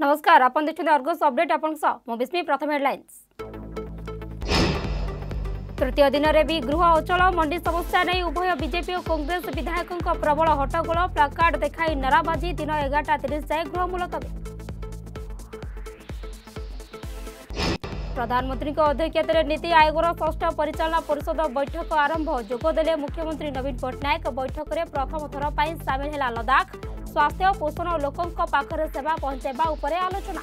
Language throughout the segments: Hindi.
नमस्कार आपण देखुन अर्गस अपडेट आपण सह मो बिस्मी। प्रथम हेडलाइंस। तृतीय दिन में भी गृह अचल, मंडी समस्या नहीं उभय बीजेपी और कांग्रेस विधायकों प्रबल हट्टगोल, प्लाकार्ड देखाई नाराबाजी। दिन 11:30 जाए गृह मुलतवी। प्रधानमंत्री अध्यक्षतार नीति आयोग षष्ठ परिचालना परिषद बैठक आरंभ, जोगदेले मुख्यमंत्री नवीन पट्टनायक। बैठक में प्रथम थर पर सामिल है लद्दाख। स्वास्थ्य, पोषण और लोकों पाखरे सेवा पहुंचावा उपरे आलोचना।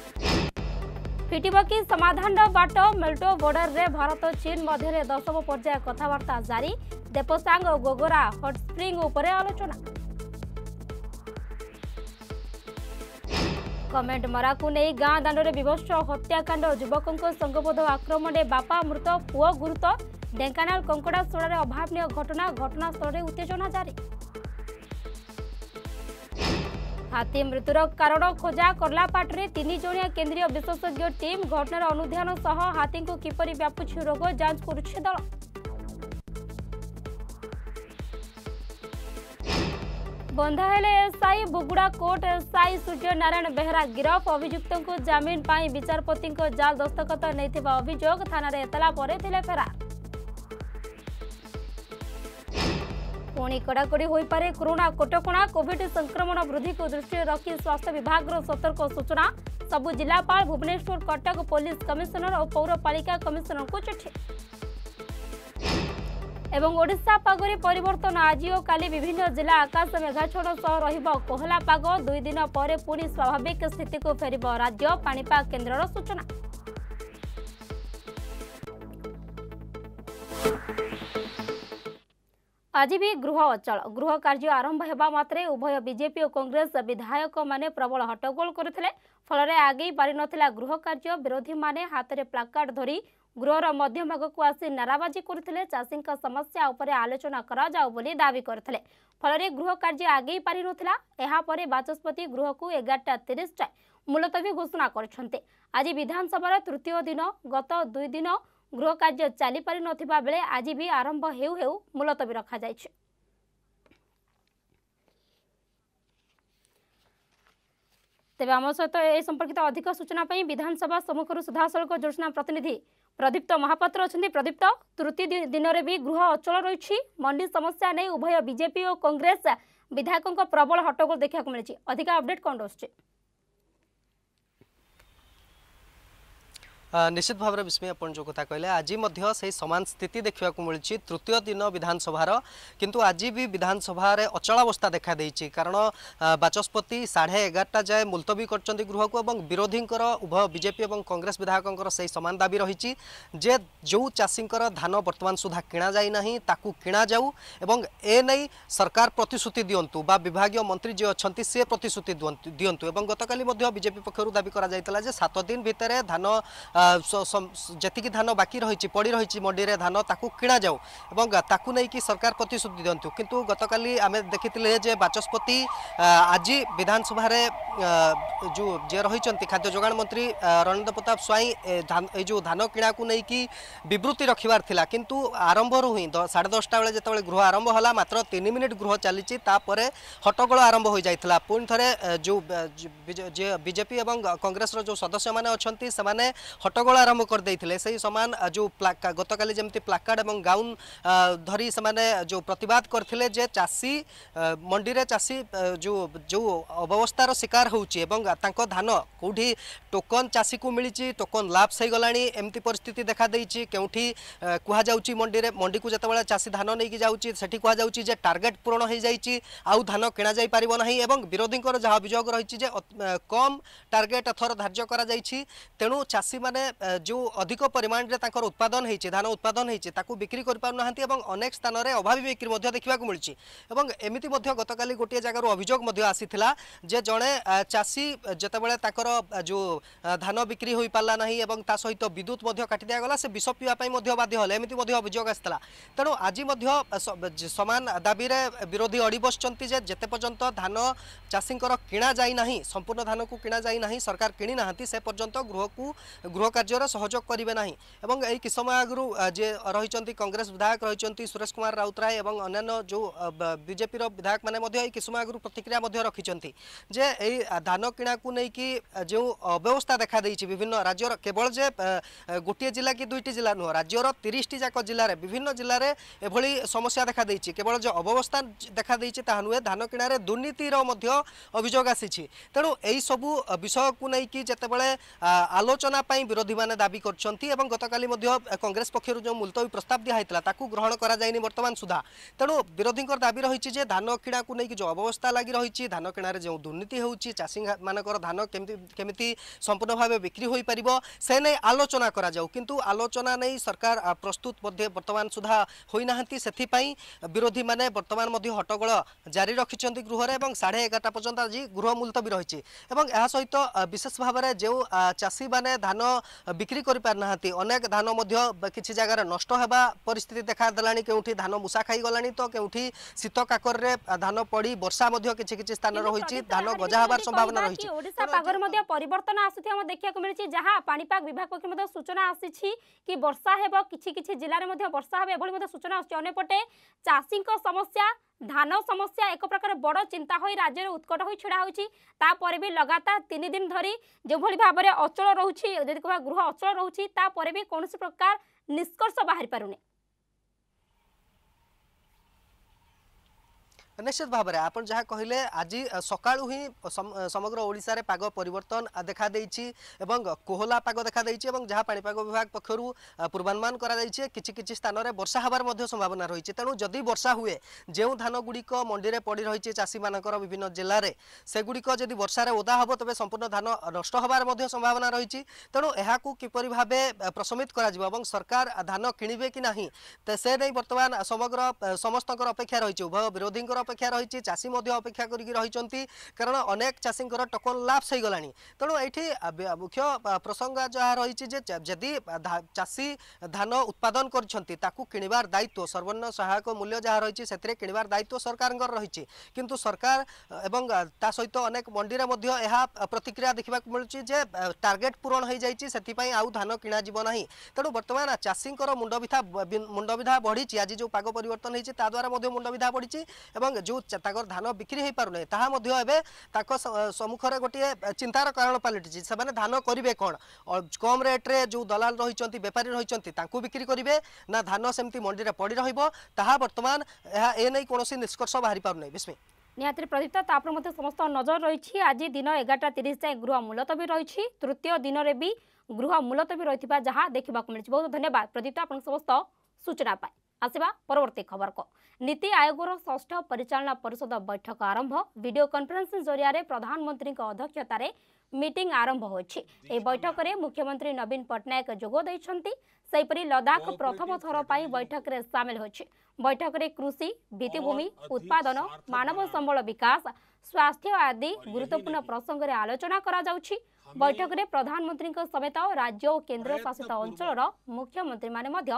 फिटिब कि समाधान बाट, मेल्टो बॉर्डर में भारत चीन मध्य दशम पर्याय कथबार्ता जारी। देपसांग और गोगोरा हॉटस्प्रिंग उपरे आलोचना। कमेंट मरा को नहीं गाँ दाण्डे विभत्स हत्याकांड, युवकों संगबोध आक्रमण, बापा मृत पुओ गुरुतर। ढेंकानाल कंकड़ाशोड़ में अभावन घटना, घटनास्थल में उत्तेजना जारी। हाथी मृत्युर कारण खोजा, कर्लापाटे 3 जणिया केन्द्रीय विशेषज्ञ टीम। घटनार अनुधान सह हाथी को किपर व्यापुछ रोग जांच करुछि दल। बंधा हेले SI, Buguda court SI Surya Narayan Behera गिरफ। अभियुक्तों को जमीन पर विचारपति जाल दस्तखत नहीं अभियोग, थाना एतला पर फेरार। पुणी कड़ाकड़ी हो पारे कोरोना कटकणा, कोविड संक्रमण वृद्धि को दृष्टि रखी स्वास्थ्य विभाग सतर्क सूचना। सबु जिलापाल, भुवनेश्वर, कटक पुलिस कमिशनर और पौरपालिका कमिशनर को चिठी। एवं ओडिशा पागरे परिवर्तन, आज और काली विभिन्न जिला आकाश मेघाच्छन्न सह रहिब कोहला पाग। 2 दिन परे पुणी स्वाभाविक स्थिति को फेरिब राज्य पाणीपाग केन्द्रर सूचना। आज भी गृह अचल, गृह कार्य आरंभ होगा मात्रे उभय बीजेपी और कांग्रेस विधायक माने प्रबल हट्टगोल करथिले। फलरे आगे पारि नथिला गृह कार्य। विरोधी माने हाथरे प्लाकार्ड धरी गृहर मध्यभाग को आसी नाराबाजी करथिले। चाषी समस्या उपरे आलोचना कराजाऊ बोली दावी करथिले। फलरे गृह कार्य आगे पारि नथिला। एहा परे बाचस्पति गृह को 11:30 जाए मुलतवी घोषणा करछन्ते। आज विधानसभा तृतीय दिन, गत 2 दिन गृह कार्य चली पारि नथिबा बेले आज भी आरंभ हेउ हेउ मुलतवी रखा जायछि। तेज आम सहित ए संपर्कित अधिक सूचना विधानसभा सम्मुखर सुधाशुल्क योजना प्रतिनिधि प्रदीप्त महापात्र अच्छा। प्रदीप्त, तृतीय दिन में भी गृह अचल रही, मंडी समस्या नहीं उभय बीजेपी और कांग्रेस विधायकों प्रबल हट्टगोल देखा मिली। अधिक अपडेट कौन रही? निश्चित भाव में विस्मय अपन जो कथा कहले आज से सामान स्थिति देखा मिली। तृतीय दिन विधानसभार किंतु आज भी विधानसभा अचलावस्था देखा देखाई, कारण बाचस्पति 11:30 जाए मुलतवी कर गृह को। विरोधी उभय बीजेपी और कांग्रेस विधायकों से सामान दाबी रही जे जो चाषी धान बर्तमान सुधा किणा जाइना ताकू किणा जाऊ एवं एने सरकार प्रतिश्रुति दिंतु बा विभाग मंत्री जी अच्छा सी प्रतिश्रुति दिंतु। गतकाली बीजेपी पक्षर दाबी कर 7 दिन भितर धान जेतिकी धान बाकी रही पड़ रही मंडी में धान ताकू किणा जाऊ एवं ताकू नहीं कि सरकार प्रतिश्रुति दिंतु। किंतु गतकाली आमे देखिथिले जे बाचस्पति आज विधानसभा जो जे रही खाद्य जोगाण मंत्री रणेंद्र प्रताप स्वाई ए जो धान किणा को नहीं कि विवृत्ति रखिबार थिला, किंतु आरंभ रु ही 10:30 बेले जेतेबेले गृह आरंभ होला मात्र 3 मिनिट गृह चली हट्टगोल आरंभ हो जाइथिला। पुनि थरे जो बीजेपी एवं कांग्रेस जो सदस्य माने अछंती सेमाने हट्टगोल आरंभ कर देइथिले। सही समान जो गतकाली जेमती प्लाकार्ड एवं गाउन धरी से जो प्रतिवाद करथिले जे चासी मंडी रे चासी जो जो अव्यवस्थार शिकार होउची एवं तांको धान कोठी टोकन चासी को मिली, टोकन लाप्स हो गलानी एमती परिस्थिति देखा देइची। केउठी कुहा जाउची मंडी रे, मंडी को जतबेला चासी धान नहीं कि जाउची सेठी कुहा जाउची जे टार्गेट पूरण हो जाइची, आउ धान किणा जाई पारिबो नाही एवं विरोधींकर जहा अभियोग रहिची जे कम टार्गेट थर धार्य करा जाइची। तेणु चासी माने जो अधिक परिमाण रे तांकर उत्पादन होईची धान उत्पादन होईची ताकू बिक्री कर पाउन नहंती एवं अनेक स्थान रे अभावी बिक्री मध्य देखिबा को मिलची। एवं एमिति मध्य गतकाली गोटे जगह रो अभियोग मध्य आसीथिला जे जणे चासी जतबेले तांकर जो धान बिक्री होई पाला नाही एवं ता सहित विद्युत मध्य काटि दिया गला, से विष पिवा पई मध्य बाध्य हले एमिति मध्य अभियोग आस्थिला। तेणु आज मध्य समान दाबी रे विरोधी अडी बसचंती जे जते पर्यंत धान चासींकर किणा जाई नाही, संपूर्ण धान को किणा जाई नाही, सरकार किणी नाहंती से पर्यंत गृह गृह कार्यर सहयोग करेंगे ना और यही किस समय आगु जे रही कांग्रेस विधायक रही सुरेश कुमार राउतराय और अन्य जो बीजेपी विधायक मैंने किस समय आगु प्रतिक्रिया रखिंट जे धान किणा को लेकिन जो अव्यवस्था देखाई विभिन्न राज्यर केवल जे गोटे जिला कि दुईट जिला नुह राज्यर 30टी जाक जिले विभिन्न जिले में एभली समस्या देखाई केवल जो अव्यवस्था देखाई नुहे धान किणार दुर्नीतिर अभियोग आसी तेणु यही सबू विषय को लेकिन जितेबाला आलोचना विरोधी मैंने दाबी कर गतकाली कांग्रेस पक्षर जो मुलतवी प्रस्ताव दिया ग्रहण कराइनि वर्तमान सुधा तेणु विरोधी दाबी रही धान किणा को लेकिन जो अव्यवस्था लगी रही धान किणार जो दुर्नीति होशी मान धान केमी संपूर्ण भाव बिक्री हो पार से नहीं आलोचना किंतु आलोचना नहीं सरकार प्रस्तुत वर्तमान सुधा होना से विरोधी मैंने वर्तमान हट्टगोल जारी रखिंट गृहरे और 11:30 पर्यंत आज गृह मुलतवी रही सहित विशेष भाव में जो चाषी मैंने धान बिक्री करना अनेक धान कि जगार नष्ट परिस्थिति देखा देलानी के धान मूसा खाईगला तो के शीत काकर धान पड़ी वर्षा कि स्थान रही धान गजा हबार संभावना रही परिवर्तन आसुथिया देखिया को मिलछि जहां पानीपाग विभाग पक्ष सूचना आसी कि वर्षा हेबो किछि जिल्ला रे मध्य वर्षा हेबो एभली मध्य सूचना आसछि अनेपटे चाषी को समस्या धान समस्या एक प्रकार बड़ चिंता हो राज्य में उत्कट हो छड़ा होपर भी लगातार 3 दिन धरी जो भाव में अचल रोचे यदि कह गृह अचल रोचे तापर भी कौन प्रकार निष्कर्ष बाहरी पारुने निश्चित भाव में आपड़ जहाँ कहले आज सकालू ही समग्र ओडिशा रे पाग परिवर्तन देखा देछि एवं कोहला पाग देखा देछि एवं जहाँ पानीपाग विभाग पक्षरू पूर्वानुमान करा दैछि किछि किछि स्थान रे वर्षा हबार मध्य संभावना रही तेणु जदि वर्षा हुए जो धान गुड़िक मंडी रे पड़ी रही चाषी मानकर विभिन्न जिले में सेगुड़िक जदि वर्षार ओदा हे तेज संपूर्ण धान नष्ट हबार मध्य संभावना रही तेणु यह किपर भाव प्रशमित कर सरकार धान किणवे कि नाही से नहीं बर्तमान समग्र समस्त अपेक्षा रही उभय विरोधी अपेक्षा रही चाषी अपेक्षा करी कारण अनेक चाषी टोकन लाप्स हो गलानी तेणु ये मुख्य प्रसंग जहाँ रही जदि चाषी धान उत्पादन कर दायित्व सर्वनिम्न सहायक मूल्य जहाँ रही से किणवार दायित्व सरकार रही किंतु सरकार एवं ता सहित अनेक मंडी में प्रतिक्रिया देखा मिलूँ जे टार्गेट पूरण हो जाए आउ धान किणा जीवना तेणु बर्तमान चाषी मुंडविधा बढ़ी आज जो पाग परिवर्तन होती द्वारा मुंडविधा बढ़ी जो धान बिक्री हो पार नहीं सम्मुखर गोटे चिंतार कारण पलटि से धान करेंगे कौन और कम रेट्रे जो दलाल रही बेपारी रही बिक्री करेंगे ना धान सेमती मंडी में पड़ रहा बर्तमान एने कौन निष्कर्ष बाहरी पार नहीं विस्मी निहाती प्रदीप्त तापर समस्त नजर रही आज दिन 11:30 जाए गृह मुलतवी रही तृतीय दिन में भी गृह मुलतवी रही जहाँ देखा मिली बहुत धन्यवाद प्रदीप्त आप समस्त सूचना पाए आसवा परवर्ती खबर को नीति आयोगर 6ठ परिचालना परिषद बैठक आरंभ वीडियो कॉन्फ्रेंसिंग जरिया प्रधानमंत्री अध्यक्षतार मीटिंग आरंभ होई बैठक में मुख्यमंत्री नवीन पटनायक जोगदे सेपरी लद्दाख प्रथम थर पर बैठक में सामिल हो बैठक में कृषि भित्तिभूमि उत्पादन मानव संबल विकास स्वास्थ्य आदि गुरुत्वपूर्ण प्रसंग में आलोचना करा जाउछि बैठक में प्रधानमंत्री समेत राज्य और केन्द्र शासित अंचल मुख्यमंत्री माने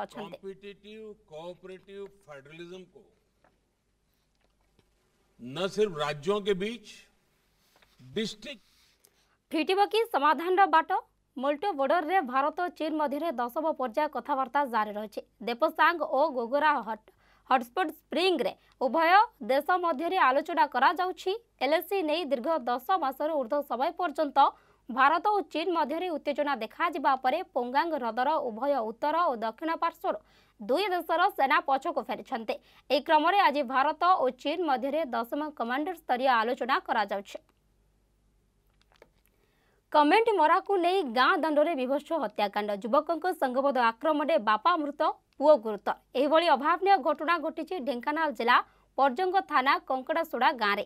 कॉम्पिटिटिव कोऑपरेटिव फेडरलिज्म को न सिर्फ राज्यों के बीच डिस्ट्रिक्ट फिटिबो कि समाधान बाट मोल्टो बॉर्डर रे भारत और चीन मध्य 10वें पर्याय कथबार्ता जारी रही देपसांग और गोगरा हॉटस्पॉट स्प्रिंग रे उभय देश मध्य आलोचना करा जाउछि एलएससी नहीं दीर्घ 10 मास ऊर्ध्व समय पर्यंत भारत और चीन मध्य उत्तेजना देखा जिबा परे पोंगांग हृदर उभय उत्तर और दक्षिण पार्श्वर दुई देशर सेना पछक फेरी एक क्रम आज भारत और चीन मध्य 10वां कमांडर स्तरीय आलोचना करा जाउछे कमेंट मरा को नहीं गाँ दंडरे विभत्स हत्याकांड युवकों संघबद्ध आक्रमण बापा मृत पुओ गुरुतर एभली अभावनीय घटना घटी ढेंकानाल जिला पर्जंग थाना कंकड़ासोड़ा गाँव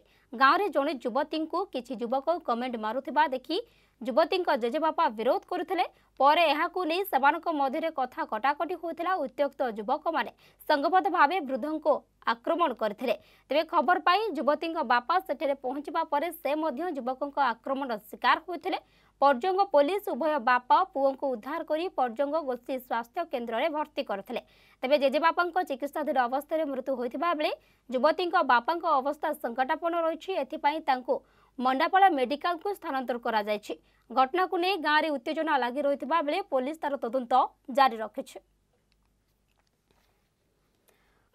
में जड़े युवती को किसी युवक कमेंट मारुवा देखी युवती जेजेबापा विरोध करुले मध्य कथा कटाकटी होता उत्त्यक्त युवक मैंने संघबद्ध भाव वृद्धों को आक्रमण करते तेज खबर पाई युवती बापा से पहुंचवा पर से युवकों आक्रमण शिकार होते पर्जंग पुलिस उभय बापा पुओं को उद्धार कर पर्जंग गोष्ठी स्वास्थ्य केन्द्र में भर्ती करते तेज जेजेबापा चिकित्साधीन अवस्था मृत्यु होता बेले युवती बापा अवस्था संकटापन्न रही एथपाई मंडापाड़ा मेडिकल को स्थानांतर करा जायछि। घटना को नहीं गाँव में उत्तेजना लगी रही बेले पुलिस तार तदंत जारी रखिछि।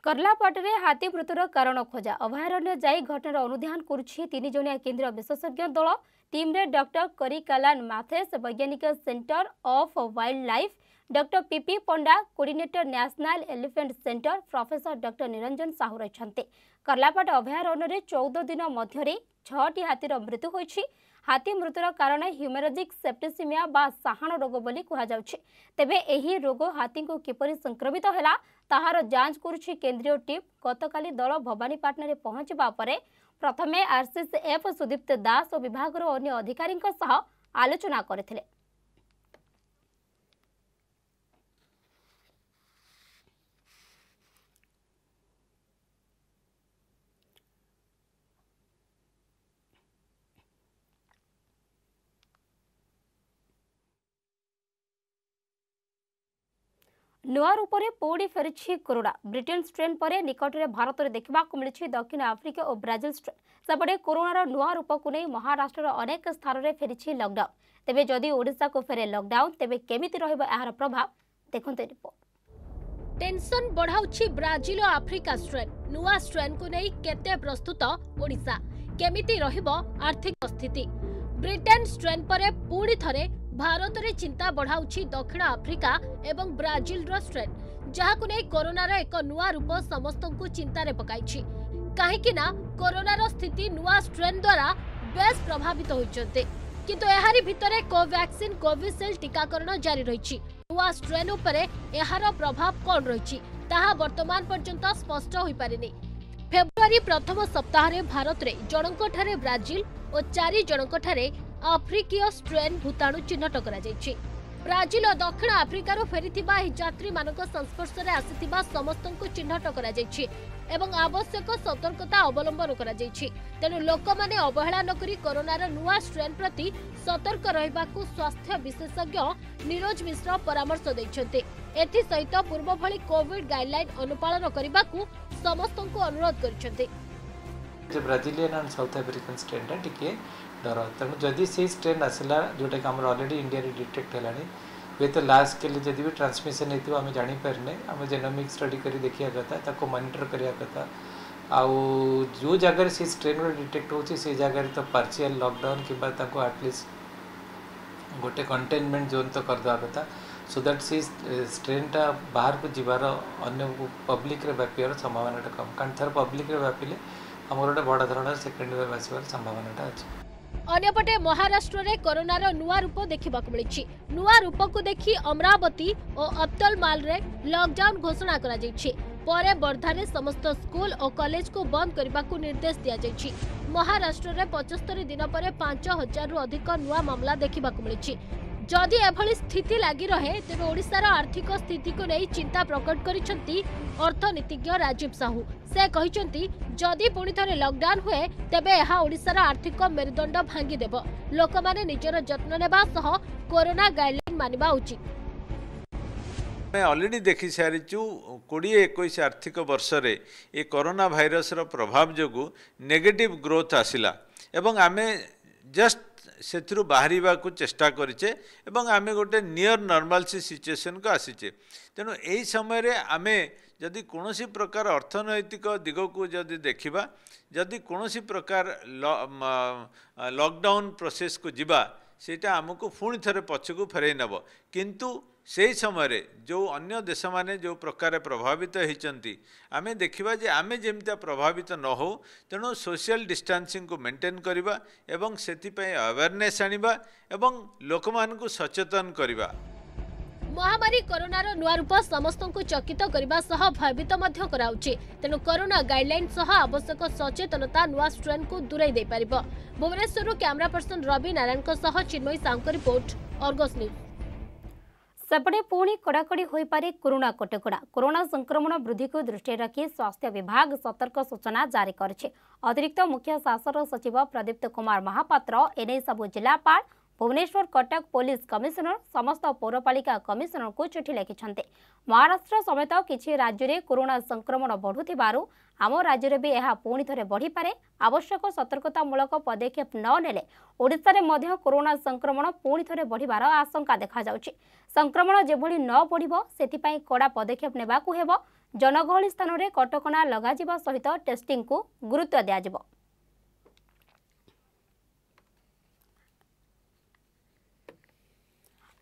कर्लापाटे हाथी मृत्युर कारण खोजा अभयारण्य जाई घटनार अनुधान करुछि तीन जनिया केंद्रीय विशेषज्ञ दल टीम रे डॉक्टर करिकालान माथेस वैज्ञानिक centre of wildlife, doctor PP Panda coordinator national elephant centre, professor doctor Niranjan Sahu रहिछन्ते। कर्लापाट अभयारण्य रे 14 दिन मध्यरे 6टी हाथीर मृत्यु होइछि। हाथी मृत्युर कारण ह्यूमरेजिक सेप्टिसीमिया बा साहाण रोग बोली कहा जाउछि। तेबे एही रोग हाथी को किपरि संक्रमित होला ताहार जांच करुछि केंद्रीय टीम। गतकाली दल भवानीपाटना पहुंचबा परे प्रथमे आरसीएफ सुदीप्त दास और विभाग अन्य अधिकारी सह आलोचना करथिले। नुआ रूपरे पौड़ी फेरी कोरोना ब्रिटेन स्ट्रेन पर निकटरे भारत में देखा मिली। दक्षिण आफ्रिका और ब्राजिल स्ट्रेन सेपटे कोरोनार नुआ रूप को नहीं महाराष्ट्र अनेक स्थान में फेरी लॉकडाउन। तेबे जदि ओडिशा को फेरे लॉकडाउन तेबे केमिति रहिबो एहार प्रभाव देखते रिपोर्ट। टेंशन बढ़ाउछि ब्राजिल और आफ्रिका स्ट्रेन। नुआ स्ट्रेन को नहीं केते प्रस्तुत ओडिशा, केमिति रहिबो आर्थिक स्थिति। ब्रिटेन स्ट्रेन पर पूरी थरे भारत रे चिंता बढ़ाउछि दक्षिण आफ्रिका एवं ब्राजिल रो स्ट्रेन, जहां नै कोरोनार एक नुआ रूप समस्त को चिंतार पकाई। कहीं कोरोनार स्थिति नुआ स्ट्रेन द्वारा बेस प्रभावित होते, किंतु एहारी भितरे कोवैक्सीन कोविशील्ड टीकाकरण जारी रही। नुआ स्ट्रेन उपरे एहार प्रभाव कौन रही ताहा वर्तमान पर्यंत स्पष्ट हो पारिनी। फेब्रुआरी प्रथम सप्ताह रे भारत रे जणंको ठारे ब्राजिल और 4 जणंको ठारे आफ्रिकीय स्ट्रेन भूताणु चिन्हट करा जायछि। ब्राजिल और दक्षिण आफ्रिकार फेरीथिबा एहि यात्री मानक संस्पर्श रे आसीथिबा समस्त को चिन्हट करा जायछि एवं आवश्यक सतर्कता अवलंबन करा जायछि। तेनु लोक माने अवहेला नकरी कोरोनार नुआ स्ट्रेन प्रति सतर्क रहिबाकू स्वास्थ्य विशेषज्ञ नीरज मिश्र परामर्श दैछन्ते। एथि सहित पूर्व भली कोविड गाइडलाइन अनुपालन करिबाकू समस्त को अनुरोध करिसन्ते। Brazilian and South African strain टिके डर तेणु जदि से स्ट्रेन आसला जोटा कि अलरेडी इंडिया रे डिटेक्ट होलानी हे तो लास्ट के लिए जदि भी ट्रांसमिशन होती आम जापरने आम जेनोमिक स्टडी कर देखा कथा मॉनिटर करिया कथा। आउ जो जगह से स्ट्रेन डिटेक्ट होची से जगह तो पार्शियल लॉकडाउन किबा ताको एटलीस्ट गोटे कंटेनमेंट जोन तो करदे कथा सो दैट से स्ट्रेनटा बाहर को जीवार अन्य पब्लिक रे व्यापार संभावनाटा कम कारण थर पब्लिक रे व्यापिले आम गोटे बड़ धरण सेकेंड वेव आसबार संभावनाटा अच्छी। अन्यपटे महाराष्ट्र रे कोरोनार नुआ रूप देखा मिली। नुआ रूप को देखी अमरावती और अब्दलमाल रे लॉकडाउन घोषणा करा जायछि। परे वर्धारे समस्त स्कूल और कॉलेज को बंद करने को निर्देश दिया जायछि। महाराष्ट्र रे 75 दिन पर 5000 रु अधिक नुआ मामला देखा मिली। जदि एभली स्थिति लगी रहे तेबे ओडिशार आर्थिक स्थिति को नहीं चिंता प्रकट करिसंती अर्थनीतिज्ञ राजीव साहू। से कहिसंती जदि पुणी थरे लॉकडाउन हुए तेबे एहा ओडिशार आर्थिक मेरुदंड भांगी देबो। लोकमाने निजर जत्न नेबा सह कोरोना गाइडलाइन मानिबा उचित। मैं ऑलरेडी देखि सारिचु 2021 आर्थिक वर्ष रे ए कोरोना वायरस रो प्रभाव जगु नेगेटिव ग्रोथ आसिला एवं आमे जस्ट सेथिरु बाहरिबा को चेष्टा करिचे एवं आमे गोटे नियर नॉर्मल सी सिचुएशन को आसीचे। तेणु यही समय रे आमे जदि कोनोसी प्रकार अर्थनैतिक दिग को जदि देखिबा जदि कोनोसी प्रकार लॉकडाउन प्रोसेस को जीवा सेटा आमको पुणी थरे पछकु फेरै नबो, किंतु से समय रे जो अन्य देश माने जो प्रकार प्रभावित होती आमे देखिबा जे आमे जेमता प्रभावित न हो। तेणु सोशल डिस्टेंसिंग को मेंटेन करबा एवं सेति पय अवेयरनेस आनिबा एवं लोक मान को सचेतन करबा। महामारी कोरोनार नुआ रूप समस्त को चकित करने सह भयभीत मध्य कराउछि। तेणु कोरोना गाइडलाइन सह आवश्यक सचेतनता नुआ स्ट्रेन को दूराई दे पारिबो। भुवनेश्वर कैमरा पर्सन रवि नारायण को सह Chinmay Sahu report Argus news. सेपटे पुणी कड़ाकड़ी हो पारे कोरोना कटकड़ा। कोरोना संक्रमण वृद्धि को दृष्टि रखी स्वास्थ्य विभाग सतर्क सूचना जारी कर अतिरिक्त मुख्य शासन सचिव प्रदीप्त कुमार महापात्र एने सब जिलापाल भुवनेश्वर कटक पुलिस कमिशनर समस्त पौरपालिका कमिशनर को चिठी लिखिंट महाराष्ट्र समेत किसी राज्य में कोरोना संक्रमण बढ़ुवर आम राज्य भी यह पुणी थे बढ़ीपे आवश्यक सतर्कतामूलक पदक्षेप ननेले ओडिशा कोरोना संक्रमण पुणी थे बढ़िवार आशंका देखा जाउछि। संक्रमण जेभली न बढ़िबो सेथिपाई कड़ा पदक्षेप नेबाकु हेबो। जनगहली स्थान में कटकणा लगाजिबा सहित टेस्टिंग को गुरुत्व दियाजिबो।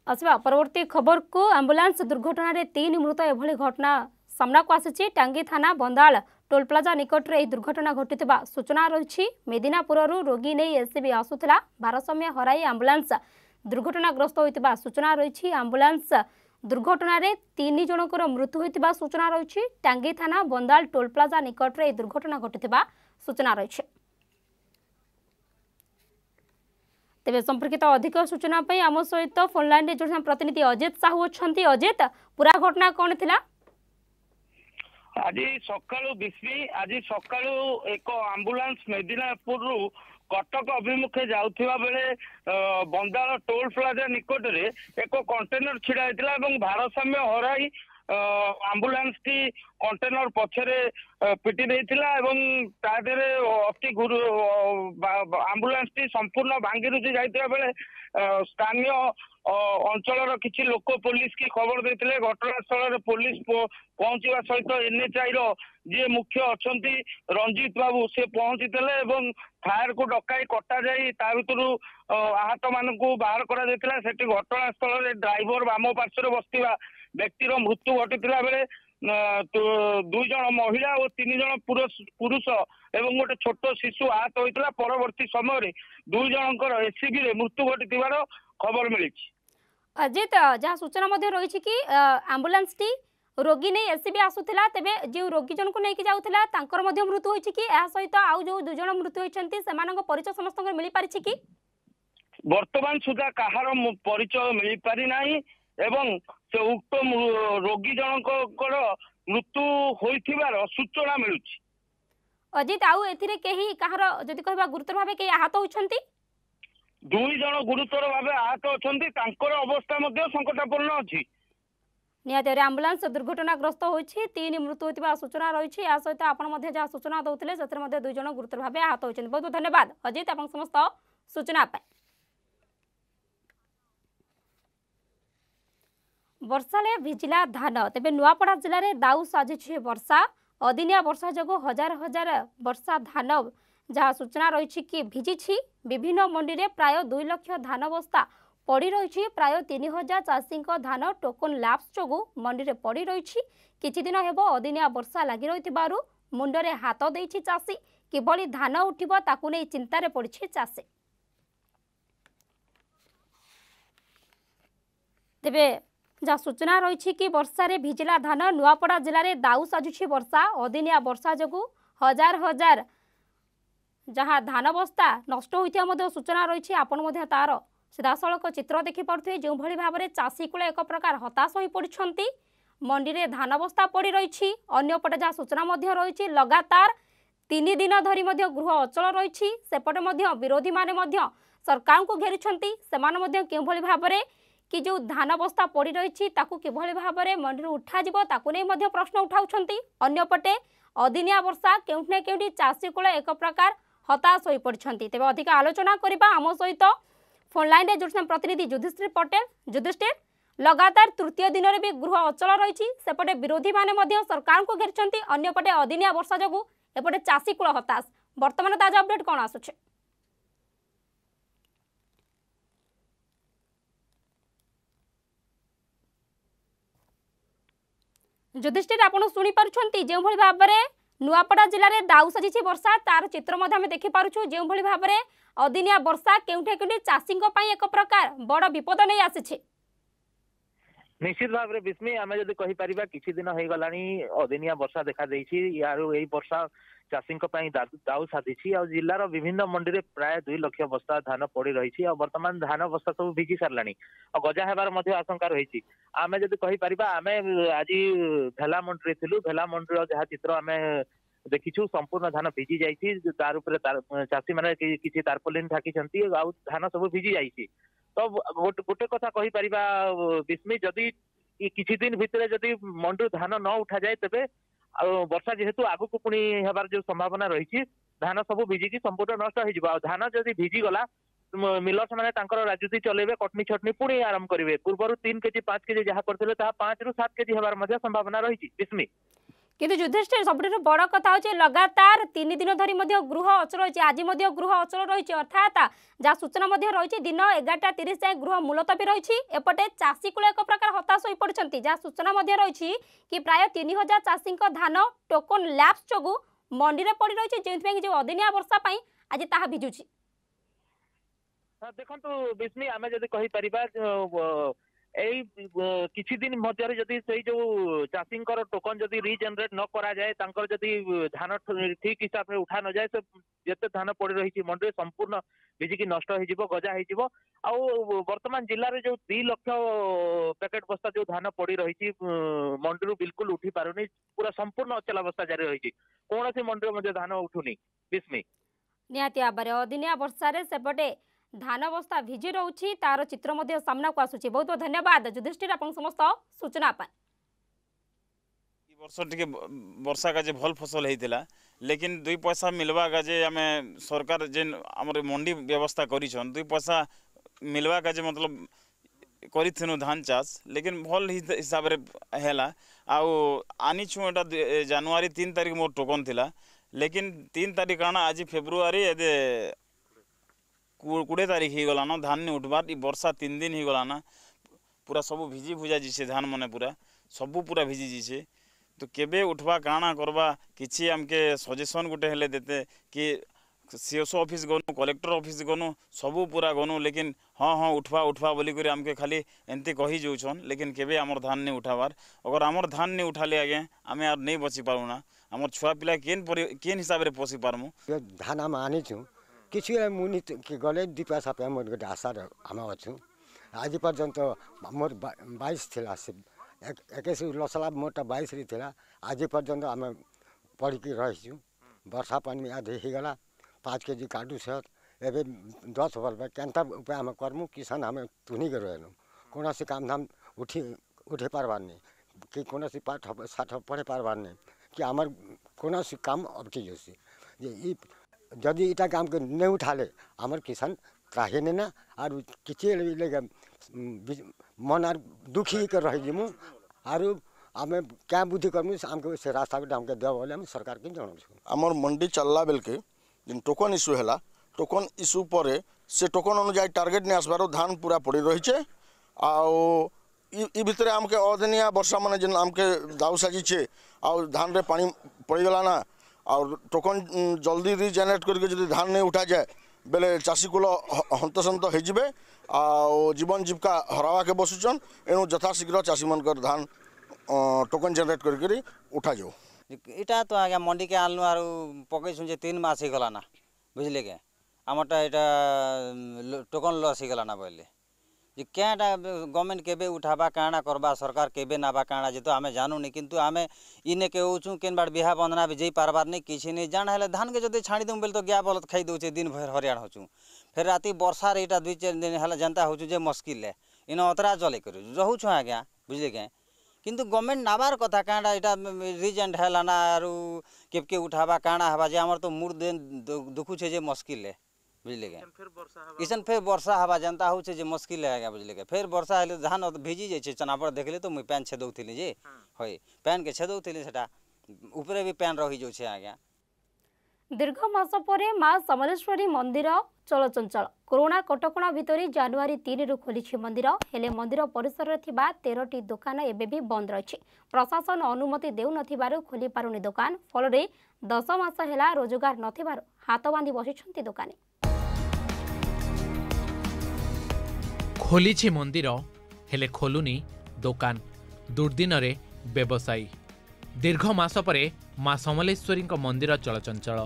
आसवा परवर्ती खबर को एम्बुलेंस दुर्घटना रे 3 मृत एभली घटना सामना को आसी। टांगी थाना बंदाल टोल प्लाजा निकट रे दुर्घटना घटितबा सूचना रही। मेदिनापुर रोगी नहीं एससीबी आसुला भारसाम्य हराई एम्बुलेंस दुर्घटनाग्रस्त होता सूचना रही। एम्बुलेंस दुर्घटना रे 3 जनकर मृत्यु होता सूचना रही। टांगी थाना बंदाल टोल प्लाजा निकट रे दुर्घटना घटितबा सूचना रही। तेज संपर्कित अधिक सूचना आम सहित फोन लाइन जोड़ना प्रतिनिधि अजित साहू अच्छे। अजित, पूरा घटना कौन थिला? आज सका एक एम्बुलेंस मेदिनापुर रु कटक अभिमुखे जाउथिबा बेले बंदाल टोल प्लाजा निकट रे एक कंटेनर छिड़ा होइतिला एवं भारसाम्य हराई एम्बुलेंस टी कंटेनर पछरे पिटी देइतिला एवं तादेरे अति गुरु एम्बुलेंस टी संपूर्ण भांगी रुजी जाइतिबा बेले स्थानीय अंचल किसी लोक पुलिस की खबर देते घटनास्थल पुलिस पहुंचा सहित एनएचआई रे मुख्य अच्छा रंजीत बाबू से पहुंची एवं फायर को डकाई कटा जाए आहत मान को बाहर करा से घटनास्थल ड्राइवर बाम पार्श्व बसता व्यक्तिर मृत्यु घटी बेले दुई जन महिला और 3 जन पुरुष एवं गोटे छोट शिशु आहत होता। परवर्ती समय दुई जनकर एससीबी रे मृत्यु घटी खबर मिली। अजित, जहाँ सूचना मध्य रही कि एम्बुलेंस टी रोगी नहीं एससीबी आसुला तेज जो रोगी जन को लेकिन जाऊला मृत्यु होती कि सहित आउ जो दुज मृत्यु होती से परिचय समस्त मिल पारी कि बर्तमान सुधा कहार परिचय मिल पारी ना एवं से उक्त रोगी जनक मृत्यु होइथिबार सूचना मिलुछि। अजित, आउ एथिरे केही कहार जदि कहबा गुरुतर भाबे केही आहत होइछन्ती? दुई जन गुरुतर भाबे आहत होइछन्ती, तांकर अवस्था मध्ये संकटापूर्ण अछि। नियातेरे एम्बुलेंस दुर्घटनाग्रस्त होइछि, 3 मृत्यु होइथिबा सूचना रहिछि। आ सहित आपण मध्ये जा सूचना दउथिले सेतिर मध्ये दुई जन गुरुतर भाबे आहत होइछन्ती। बहुत धन्यवाद अजित आपण समस्त सूचना पाए। वर्षा ले भिजिला धान तेबे नुआपड़ा जिले में दाऊ साजिश वर्षा अदिनिया वर्षा जगो हजार हजार वर्षा धान जहाँ सूचना रही कि भिजी विभिन्न मंडी में प्राय 2 लाख धान बस्ता पड़ी रही। प्राय 3,000 चाषी धान टोकन लाप्स जो मंडी में पड़ी रही। किछि दिन हेबो अदिनिया वर्षा लगी रही मुंडरे हाथ देछि चाषी। किभली धान उठिबो ताकु नै चिंतार पड़छि चाषी। तेबे जहाँ सूचना रही कि वर्षा रे भिजिला धान नुआपड़ा जिले में दाऊ साजुछि वर्षा अदिनिया वर्षा जगू हजार हजार जहाँ धान बस्ता नष्ट होता सूचना रही। आपण मध्य तार सीधासख चित्र देखिपे जो भाव में चाषी कूल एक प्रकार हताश हो पड़ते। मंडी में धान बस्ता पड़ रही। अंपटे जहाँ सूचना रही लगातार 3 दिन धरी गृह अचल रही। सेपटे विरोधी मैंने सरकार को घेरी से भाव में कि जो धान बस्ता पड़ रही किभली भाव में मंडी उठाजिबो ताकु नै मध्य प्रश्न उठाउछन्ती। अन्यपटे अदिनिया वर्षा केउठने केउठी चाषी कुल एक प्रकार हताश हो पड़छन्ती। तेबे अधिक आलोचना करबा आम सहित फोन लाइन रे जुड़छन प्रतिनिधि युधिष्ठिर पटेल। युधिष्ठिर, लगातार तृतीय दिन रे भी गृह अचल रही। सेपटे विरोधी माने मध्य सरकार को घेरछन्ती, अन्यपटे अदिनिया वर्षा जगु एपटे चाषी कुल हताश। वर्तमान ताजा अपडेट कोन आसुछ? युधिष्ठिर, आपड़ शुणी पार्टी जो भाव में नुआपड़ा जिले में दाऊ साजिश वर्षा तार चित्र आम देखिपुँ। जो भाव में अदिनिया वर्षा केउठे केउठे चाषी एक प्रकार बड़ विपद नहीं आसी। निश्चित भाव में विस्मय आम जब कहीपर किसी दिन हो गला अदिनिया वर्षा देखा देखा वर्षा चाषी दाऊ साजिश आ जिलार विभिन्न मंडी में प्राय 2 लाख बस्ता धान पड़ रही। बर्तमान धान बस्ता सब भिजी साराणी और गजा होबार आशंका रही। आम जब कहीपर आम आज भेला मंडी थी भेला मंडी जहाँ चित्र आम देखीछू संपूर्ण धान भिजी जाइए। तार चाषी मैंने किसी तारपोलीन ढाकी धान सब भिजी जाइए। तो गोटे कथा कही पारिबा बिस्मी जदि किछि दिन भितरे जदि मंडू धान न उठा जाए तेबे वर्षा जेहेतु आगुक पुणी हेबार जो संभावना रही धान सबू भिजिकी संपूर्ण नष्ट हो जिबा धान जदि भिजिगला मिलर्स माने तांकर राजनीति चलेबे कटनी छटनी पुणी आरंभ करिवे पूर्वरु 3 केजी 5 केजी जहा करथिले ता 5 रु 7 केजी हेबार मध्ये संभावना रही बिस्मी किंतु युधिष्ठिर सबुठु बड़ कथा होचे लगातार 3 दिन धरी मध्ये गृह अचल होचे आज मध्ये गृह अचल रहिचे अर्थात जा सूचना मध्ये रहिचे दिन 11:30 जाय गृह मुलतवी रहिची एपटे चासी कुल एक प्रकार हताश होई पड़चंती जा सूचना मध्ये रहिची कि प्राय 3000 चासी को धान टोकन लैप्स जगु मंडी रे पड़ी रहिचे जेंथ में जे अदिनिया वर्षा पई आज ताहा बिजुची देखंतु बिस्मी आमे जदी कहि परिबा एई किछि दिन मध्यरे जदि सेई जो चासिंकर टोकन जदि रीजेनरेट न करा जाए तांकर जदि धान ठीक हिसाब से उठा न जाए से जते धान पड़ी रही मंडी संपूर्ण बिजिकी नष्ट हो जिवो गजा हो जिवो आ वर्तमान जिल्ला रे जो 2 लाख पैकेट बस्ता जो धान पड़ी रही मंडी रु बिल्कुल उठी पारुनी पूरा संपूर्ण अचल अवस्था जारी रही कोनोसी मंडी मध्ये धान उठुनी बिस्मी नियाति आबारे अदिनिया वर्षा रे सेपटे धान बस्ता भिजी रही तार चित्र मध्य सामना को आसुची बहुत बहुत धन्यवाद युधिष्ठिर आपण समस्त सूचना पाए ई वर्ष टिके वर्षा का जे भल फसल हेतिला लेकिन 2 पैसा मिलवा का जे हमें सरकार जे हमर मंडी व्यवस्था करिसन 2 पैसा मिलवा का जे मतलब करिथिनु धान चास लेकिन भल हिसाब रे हेला आ आनी छु एटा जनवरी 3 तारिख मोर टोकन थिला लेकिन 3 तारिख काना आज फेब्रुवारी एदे 20 तारीख ही गला ना धान नहीं उठबार ई वर्षा 3 दिन ही गला ना पूरा सब भिजी भुजा जिसे धान मने पूरा सब पूरा भिजी जिसे तो केबे उठबा काना करबा किछि हमके सजेशन गुटे हेले देते कि सीओओ ऑफिस गनु कलेक्टर ऑफिस गनु सब पूरा गनु लेकिन हां उठवा उठवा बोली करे हमके खाली एंती कहि जोछन लेकिन केबे हमर धान नहीं उठाबार अगर हमर धान नहीं उठाले आगे हमें आर नहीं बची पाउना हमर छुवा पिला केन हिसाब रे पोसी पारमु धान हम आनी छु किसी मुनि गले दीप सापे मोर गोटे आशा आम अच्छू आज पर्यंत मोर 22 थी 21 लसला मोटा 22 रे थी आज पर्यंत आम पढ़ी रही वर्षा पानी आज हो गला 5 केजी काटू से एवं 10 बल में केन्ता उपाय आम करमु किसान आम तुनी के रहलु कौन से काम धाम उठे पारबार नहीं कि कौन से पाठ साठ पढ़े पारबार नहीं कि आम कौन से काम अटकी जैसे जदि इटा काम के नहीं उठाले हमर किसान त्राहे ने ना आरु किचे लगे मन आर दुखी कर रही जिमु आरु आमे क्या बुद्धि करमु हमके से रास्ता के हमके देव बोले हम सरकार के जणो छु हमर मंडी चलला बेल के जिन टोकन इशू हैला टोकन इशू परे से टोकन अनुसार टारगेट ने आसबारो धान पूरा पड़ी रही छे आ ई भीतर हमके अदनिया वर्षा माने जिन हमके दाऊ साजी छे आ धान रे पानी पड़ी गला ना और टोकन जल्दी रिजेनेट करके जब धान नहीं उठा जाए बेले चाषी कुल हंतसंत हो जाए और जीवन जीविका हरावा के बसुचन एनु यथाशीघ्र चाषी मन कर धान टोकन जेनेट करके उठा जाओ इटा तो आगे मंडी के आनलु आरो पकईसुँ जे 3 मास हो गलाना बुझले क्या आमटा इटा टोकन लॉस हो गलाना बोले जे क्या गवर्नमेंट केबे उठाबा काणा करबा सरकार केबे नाबा काणा जे तो आमे जानू नहीं किंतु आमे इने कहूँ केन बार बिहा बंदना भी जई पारबार नहीं किसी नहीं जाना है धान के जब छाणी देमु बेल तो गया बलत खाई दौचे दिन भर हरियाण होचु फिर राति वर्षा रेटा 2-4 दिन है जनता होचु जे मुश्किल है इना अतरा चले कर रहूँ आज्ञा बुझे क्या किंतु गवर्नमेंट नाबार कथा काणा इटा रिजेंट है ना आरो केबके उठाबा काणा हवा जे आमर तो मूड दुखु छे जे मुश्किल है बुझले क्या इसन फिर वर्षा हवा जनता हो जे मुश्किल है बुझले क्या फिर वर्षा हेल्ले धान भिजी जाए चना पर देखले तो मुई पैन छेदौली जे हई पैन के छेदौली सेटा ऊपर भी पैन रही जाऊँ आज्ञा दीर्घ मास परे माँ समलेश्वरी मंदिर चलचंचल कोरोना कटकणा भितर जनवरी 3 खोली मंदिर हेले मंदिर परिसर थिबा 13टी दुकान एबे भी बंद रही प्रशासन अनुमति देउन थिबारु खोली पारुनी दुकान फल 10 मास हेला रोजगार नथिबारु हाथ बांधी बसिछंती दुकाने खोली मंदिर हेले खोलुनी दुकान दुर्दिन व्यवसायी दीर्घ मास परे माँ समलेश्वरी मंदिर चलचंचल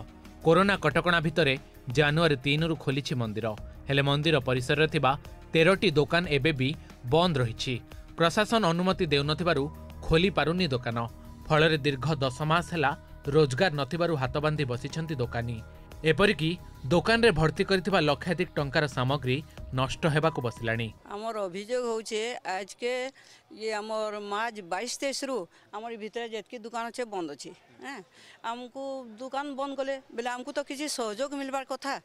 कोरोना कटकणा भितर जनवरी 3 खोली मंदिर हेले मंदिर परिसर थिबा 13टी दुकान एबे भी बंद रही प्रशासन अनुमति देउन थिबारु खोली पारुनी दुकान फल दीर्घ 10 मास हेला रोजगार नथिबारु हाथ बांधी बसिछंती दुकानी एपरिकी दोकान रे भर्ती करथिबा लक्षाधिक टंकार सामग्री नष्ट हेबा को बसलानी। हमर अभियोग होचे आज के ये हमर मार्च 22-23 रु हमर भीतर जतकी दुकान छे बंद अछि। हमकु दुकान बंद कले बेला हमकु तो किछि सहयोग मिलबार कथा,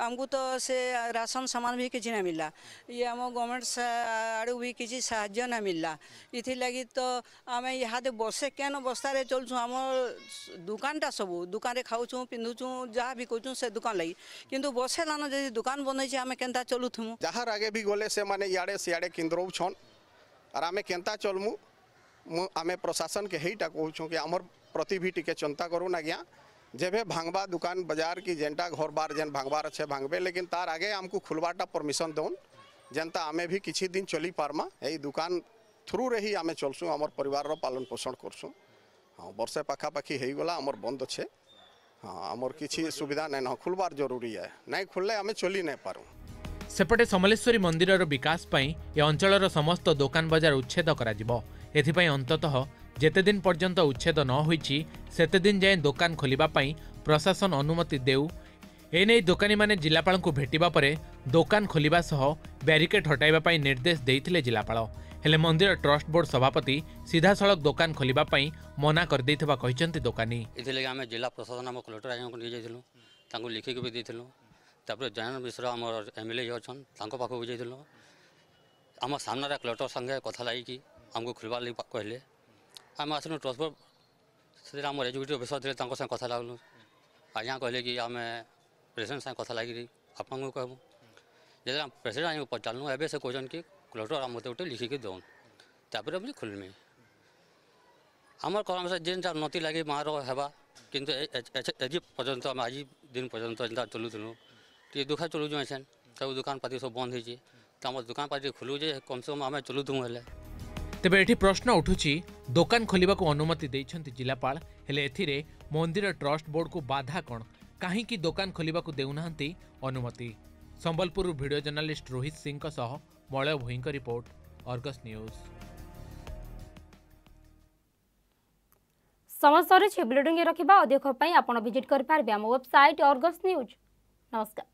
हमकु तो से राशन सामान भी किछि ना मिलला, ये हमर गवर्नमेंट आड़ू भी किछि सहायता ना मिलला। इथि लागि तो आमे यहादे बसे केन बस्ता रे चलछु, हमर दुकानटा सबु दुकान रे खाउछु पिंधुछु जहा भी कोछु से दुकान लागि, किंतु बसे लानो जे दुकान बनै छै आमे केनता चलुथमु। जहार आगे भी गोले से माने याडे से याडे केन्द्रौ छन और आमे केनता चलमु। आमे प्रशासन के हेटा कहउछु कि हमर प्रति भी टिके चिंता करू ना गया, जेबे भांगबा दुकान बाजार की जेंटा घर बार जेन भांगबार अच्छे भांगबे, लेकिन तार आगे हमको खुलवाटा परमिशन दौन जनता आमे भी किसी दिन चली पारमा। यही दुकान थ्रू रही आमे चलसूँ, आमर परिवार रो पालन पोषण करसूँ। हाँ बर्षे पाखापाखी हो गला आमर बंद छे। हाँ आमर किसी सुविधा नहीं न खुलवार जरूरी है, नहीं खुलले आमे चली नहीं पारूँ। सेपटे समलेश्वरी मंदिर विकास पर अंचल समस्त दुकान बाजार उच्छेद कर अंततः जेते दिन पर्यंत उच्छेद न होईची सेते दिन जाए दुकान खोलिबा पई प्रशासन अनुमति देउ। एने दुकानी माने जिलापाल को भेटिबा परे दुकान खोलिबा सह बैरिकेड हटाइबा पई निर्देश देइथिले जिलापाल, हेले मंदिर ट्रस्ट बोर्ड सभापति सीधा सड़क दुकान खोलिबा पई मना कर देइथबा कहिसेंती दुकानी। इथिले आमे जिला प्रशासन हम कलेक्टर आयन को ले जाइथिलु, तांको लिखि के भी देइथिलु, तापर जयन मिश्रा हमर एमएलए जछन तांको पाखो जाइथिलु, हम सामना रे कलेक्टर संगे कथा लागि कि हमको खुलबा लई कहले। आम आसलू ट्रांसपोर्ट से आम एजुकेटिव अफिसर थे कथा लगलु, आज्ञा कहले कि आम प्रेसिडेंट साथ कथा लगी आपको कहूँ जब आम प्रेसिडेंट आई पचारू एवं से कहन कि कलेक्टर मत गोटे लिखिकी दौन तापर मुझे खोलमी आमर कम जेन नती लगे माँ रहा कितु आज पर्यटन आम आज दिन पर्यटन जिनका चलूँ टे दुखा चलूँ एसन सब दुकान पाती सब बंद हो दुकान पाती खोलू जे कम से कम आम चलूँ। तेबे एठी प्रश्न उठुची दुकान खोलिबा को अनुमति देइछंती जिलापाल, हेले एथिरे मंदिर ट्रस्ट बोर्ड को बाधा कौन, कहीं की दुकान खोलिबा को देउनाहंती अनुमति। संबलपुर वीडियो जर्नलिस्ट रोहित सिंह का सह मलय भोईं का रिपोर्ट, अर्गस न्यूज। समस्या रे बुलेटिन रखिबा अधिक पई आपण विजिट कर पारबे हम वेबसाइट अर्गस न्यूज। नमस्कार।